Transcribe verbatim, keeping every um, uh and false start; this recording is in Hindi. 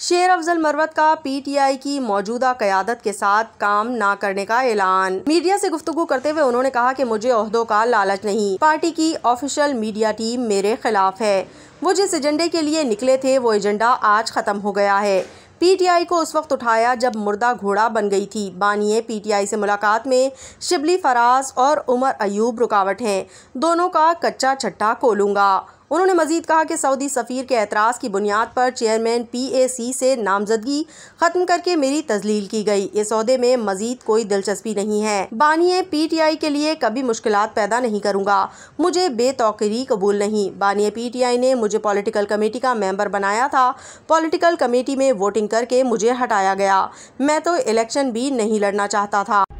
शेर अफजल मरवत का पीटीआई की मौजूदा क़यादत के साथ काम ना करने का ऐलान। मीडिया से गुफ्तगू करते हुए उन्होंने कहा कि मुझे ओहदों का लालच नहीं, पार्टी की ऑफिशियल मीडिया टीम मेरे खिलाफ है। वो जिस एजेंडे के लिए निकले थे वो एजेंडा आज ख़त्म हो गया है। पीटीआई को उस वक्त उठाया जब मुर्दा घोड़ा बन गई थी। बानिए पीटीआई से मुलाकात में शिबली फराज और उमर अयूब रुकावट हैं, दोनों का कच्चा छट्टा खोलूंगा। उन्होंने मजीद कहा कि सऊदी सफ़ीर के एतराज़ की बुनियाद पर चेयरमैन पीएसी से नामजदगी ख़त्म करके मेरी तजलील की गई। इस सौदे में मजीद कोई दिलचस्पी नहीं है। बानिए पीटीआई के लिए कभी मुश्किलात पैदा नहीं करूँगा, मुझे बेतौकीरी कबूल नहीं। बानिए पीटीआई ने मुझे पॉलिटिकल कमेटी का मेंबर बनाया था, पॉलिटिकल कमेटी में वोटिंग करके मुझे हटाया गया। मैं तो इलेक्शन भी नहीं लड़ना चाहता था।